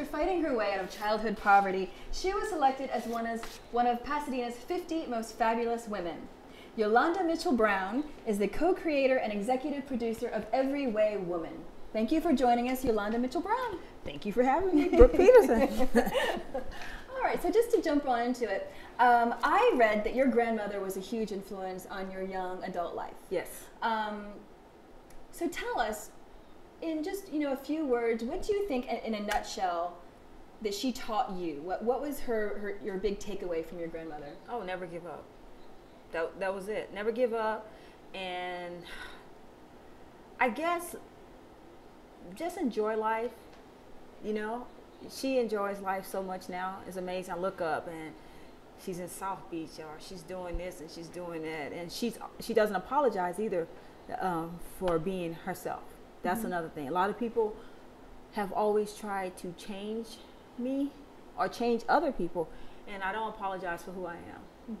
After fighting her way out of childhood poverty, she was selected as one of Pasadena's 50 most fabulous women. Yolanda Mitchell Brown is the co-creator and executive producer of Every Way Woman. Thank you for joining us, Yolanda Mitchell Brown. Thank you for having me, Brooke Peterson. All right, so just to jump on into it, I read that your grandmother was a huge influence on your young adult life. Yes. So tell us, in just a few words, what do you think, in a nutshell, that she taught you? What was your big takeaway from your grandmother? Oh, never give up. That was it. Never give up, and I guess just enjoy life. She enjoys life so much now. It's amazing. I look up and she's in South Beach, or she's doing this and she's doing that, and she doesn't apologize either for being herself. That's another thing. A lot of people have always tried to change me or change other people, and I don't apologize for who I am.